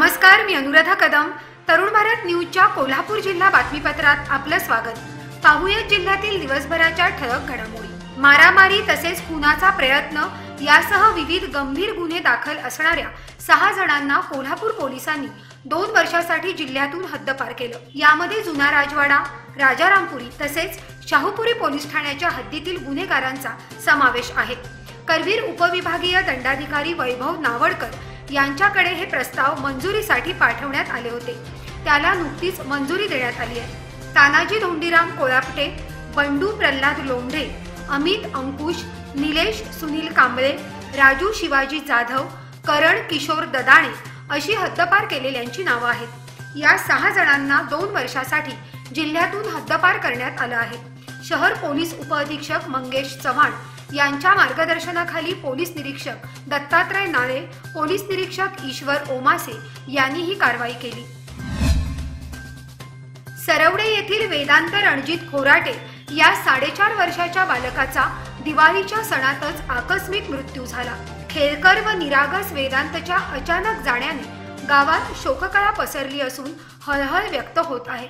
नमस्कार, मी अनुराधा कदम. तरुण भारत न्यूजच्या कोल्हापूर जिल्हा बातमीपत्रात आपलं स्वागत. पाहूयात जिल्ह्यातील दिवसभराच्या ठळक घडामोडी. मारामारी तसेच खुनाचा प्रयत्न यासह विविध गंभीर गुन्हे दाखल असणाऱ्या 6 जणांना कोल्हापूर पोलिसांनी 2 वर्षांसाठी जिल्ह्यातून हद्दपार केलं. यामध्ये जुना राजवाडा, राजारामपुरी तसेच शाहूपुरी पोलीस ठाण्याच्या हद्दीतील गुन्हेगारांचा समावेश आहे. करवीर उपविभागीय दंडाधिकारी वैभव नावडकर यांच्याकडे हे प्रस्ताव मंजुरीसाठी पाठवण्यात आले होते. त्याला नुकतीच मंजुरी देण्यात आली आहे. तानाजी धोंडीराम कोळापटे, बंडू प्रल्हाद लोंढे, अमित अंकुश, निलेश, सुनील कांबळे, राजू शिवाजी जाधव, करण किशोर ददाणे अशी हद्दपार केलेल्यांची नावं आहेत. या 6 जणांना 2 वर्षासाठी जिल्ह्यातून हद्दपार करण्यात आलं आहे. शहर पोलीस उपअधीक्षक मंगेश चव्हाण यांच्या मार्गदर्शनाखाली पोलीस निरीक्षक दत्तात्रय नाले, पोलीस निरीक्षक ईश्वर ओमासे यांनी ही कारवाई केली. सरवडे येथील वेदांत रणजित खोराटे या 4.5 वर्षाच्या बालकाचा दिवाळीच्या सणातच आकस्मिक मृत्यू झाला. खेरकर व निरागस वेदांतच्या अचानक जाण्याने गावात शोककळा पसरली असून हळहळ व्यक्त होत आहे.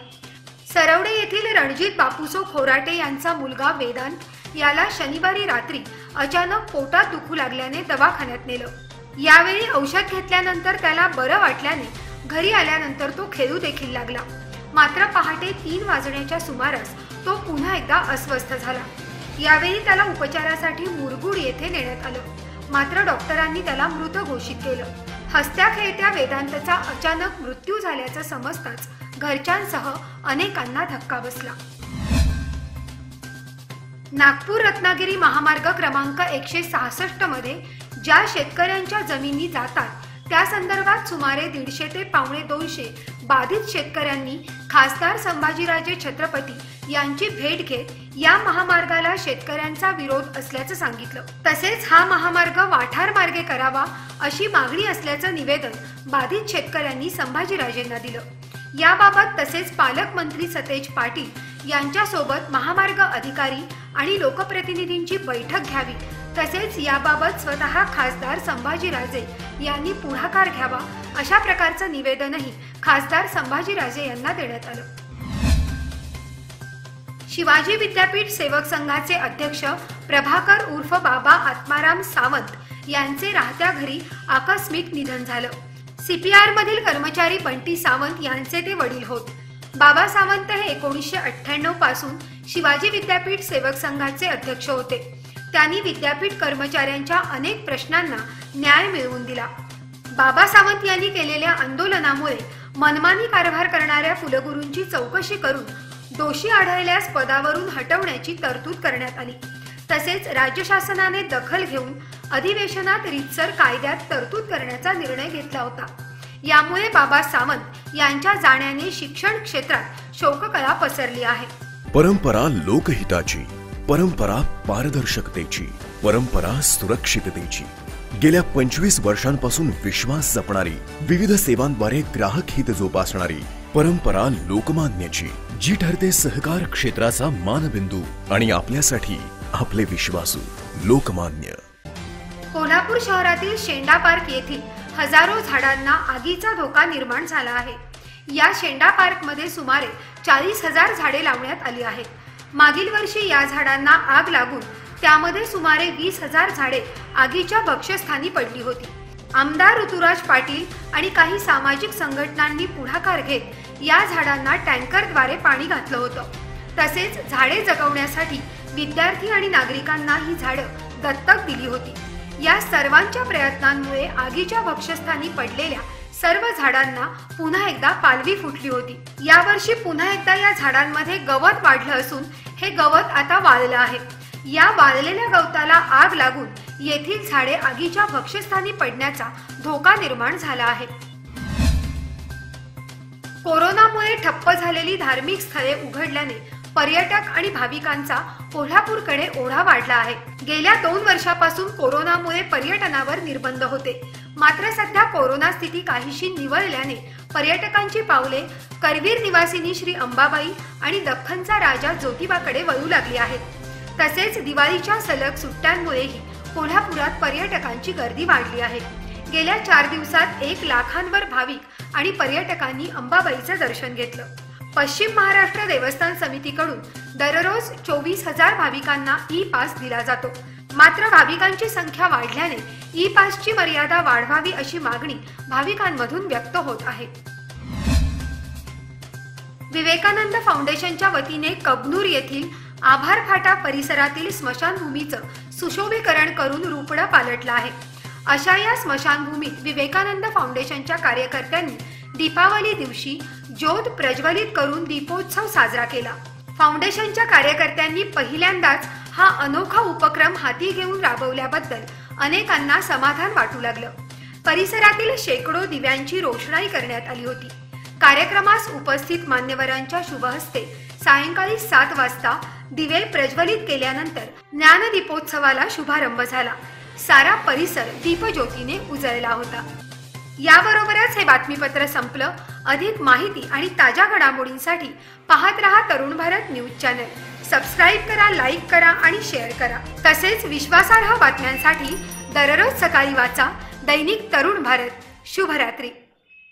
सरवडे येथील रणजित बापूसो खोराटे यांचा मुलगा वेदांत याला शनिवारी रात्री अचानक पोटात दुखू लागल्याने दवाखान्यात नेलं. यावेळी औषध घेतल्यानंतर त्याला बरं वाटल्याने घरी आल्यानंतर तो खेळू देखील लागला. मात्र पहाटे 3 वाजण्याच्या सुमारास तो पुन्हा एकदा अस्वस्थ झाला. यावेळी त्याला उपचारासाठी मुरगुड येथे नेण्यात आलं. मात्र डॉक्टरांनी त्याला मृत घोषित केलं. हसत्या खेळत्या वेदांतचा अचानक मृत्यू झाल्याचं समजताच घरच्यांसह अनेकांना धक्का बसला. नागपूर रत्नागिरी महामार्ग क्रमांक 166 मध्ये ज्या शेतकऱ्यांच्या जमिनी जातात त्या संदर्भात सुमारे 150 ते 250 बाधित शेतकऱ्यांनी खासदार संभाजीराजे छत्रपती यांची भेट घेत या महामार्गाला शेतकऱ्यांचा विरोध असल्याचं सांगितलं. तसेच हा महामार्ग वाठार मार्गे करावा अशी मागणी असल्याचं निवेदन बाधित शेतकऱ्यांनी संभाजीराजेंना दिलं. याबाबत तसेच पालकमंत्री सतेज पाटील यांच्यासोबत महामार्ग अधिकारी आणि लोकप्रतिनिधींची बैठक घ्यावी तसेच याबाबत स्वतः खासदार संभाजीराजे यांनी पुढाकार घ्यावा अशा प्रकारचं निवेदनही खासदार संभाजीराजे यांना देण्यात आलं. शिवाजी विद्यापीठ सेवक संघाचे अध्यक्ष प्रभाकर उर्फ बाबा आत्माराम सावंत यांचे राहत्या घरी आकस्मिक निधन झालं. सीपीआर मधील कर्मचारी बंटी सावंत यांचे ते वडील होत. बाबा सावंत हे 1998 पासून शिवाजी विद्यापीठ सेवक संघाचे अध्यक्ष होते. त्यांनी विद्यापीठ कर्मचाऱ्यांच्या अनेक प्रश्नांना न्याय मिळवून दिला. बाबा सावंत यांनी केलेल्या आंदोलनामुळे मनमानी कारभार करणाऱ्या कुलगुरूंची चौकशी करून दोषी आढळल्यास पदावरून हटवण्याची तरतूद करण्यात आली. तसेच राज्य शासनाने दखल घेऊन अधिवेशनात रीतसर कायद्यात तरतूद करण्याचा निर्णय घेतला होता. यामुळे बाबा सावंत यांच्या जाण्याने शिक्षण क्षेत्रात शोककळा पसरली आहे. परंपरा लोकहिताची, परंपरा पारदर्शकतेची, परंपरा सुरक्षिततेची. गेल्या 25 वर्षांपासून विश्वास जपणारी, विविध सेवांद्वारे ग्राहक हित जोपासणारी परंपरा लोकमान्याची, जी ठरते सहकार क्षेत्राचा मानबिंदू आणि आपल्यासाठी आपले विश्वासू लोकमान्य. कोल्हापूर शहरातील शेंडा पार्क येथील हजारो झाडांना आगीचा धोका निर्माण झाला आहे. या शेंडा पार्क मध्ये सुमारे 40,000 झाडे लावण्यात आली आहेत. मागील वर्षी या झाडांना आग लागून त्यामध्ये सुमारे 20,000 झाडे आगीच्या भक्ष्यस्थानी पडली होती. आमदार ऋतुराज पाटील आणि काही सामाजिक संघटनांनी पुढाकार घेत या झाडांना टँकरद्वारे पाणी घातलं होतं. तसेच झाडे जगवण्यासाठी विद्यार्थी आणि नागरिकांना ही झाडं दत्तक दिली होती. या सर्वांच्या प्रयत्नांमुळे आगीच्या भक्ष्यस्थानी पडलेल्या सर्व झाडांना पुन्हा एकदा पालवी फुटली होती. यावर्षी पुन्हा एकदा या झाडांमध्ये गवत वाढलं असून हे गवत आता वाळलं आहे. या वाळलेल्या गवताला आग लागून येथील झाडे आगीच्या भक्ष्यस्थानी पडण्याचा धोका निर्माण झाला आहे. कोरोनामुळे ठप्प झालेली धार्मिक स्थळे उघडल्याने पर्यटक आणि भाविकांचा कोल्हापूरकडे ओढा वाढला आहे. गेल्या 2 वर्षापासून कोरोनामुळे पर्यटनावर निर्बंध होते. मात्र सध्या कोरोना स्थिती काहीशी निवळल्याने पर्यटकांची पावले करवीर निवासिनी श्री अंबाबाई आणि दख्खनचा राजा जोतिबाकडे वळू लागली आहेत. तसेच दिवाळीच्या सलग सुट्ट्यांमुळेही कोल्हापुरात पर्यटकांची गर्दी वाढली आहे. गेल्या 4 दिवसात 1 लाखांवर भाविक आणि पर्यटकांनी अंबाबाईचे दर्शन घेतलं. पश्चिम महाराष्ट्र देवस्थान समितीकडून दररोज 24,000 भाविकांना ई पास दिला जातो. मात्र भाविकांची संख्या वाढल्याने ई पासची मर्यादा वाढवावी अशी मागणी भाविकांमधून व्यक्त होत आहे. विवेकानंद फाउंडेशनच्या वतीने कबनूर येथील आभार फाटा परिसरातील स्मशानभूमीचं सुशोभीकरण करून रुपडं पालटलं आहे. अशा या स्मशानभूमीत विवेकानंद फाउंडेशनच्या कार्यकर्त्यांनी दीपावली दिवशी ज्योत प्रज्वलित करून दीपोत्सव साजरा केला. फाउंडेशनच्या कार्यकर्त्यांनी पहिल्यांदाच हा अनोखा उपक्रम हाती घेऊन राबवल्याबद्दल अनेकांना समाधान वाटू लागलं. परिसरातील शेकडो दिव्यांची रोषणाई करण्यात आली होती. कार्यक्रमास उपस्थित मान्यवरांच्या शुभहस्ते सायंकाळी 7 वाजता दिवे प्रज्वलित केल्यानंतर ज्ञानदीपोत्सवाला शुभारंभ झाला. सारा परिसर दीपज्योतीने उजळला होता. याबरोबरच हे बातमीपत्र संपलं. अधिक माहिती आणि ताज्या घडामोडींसाठी पाहत रहा Tarun Bharat news channel. Subscribe करा, लाईक करा आणि शेअर करा. तसेच विश्वासार्ह बातम्यांसाठी दररोज सकाळी वाचा दैनिक तरुण भारत. शुभरात्री.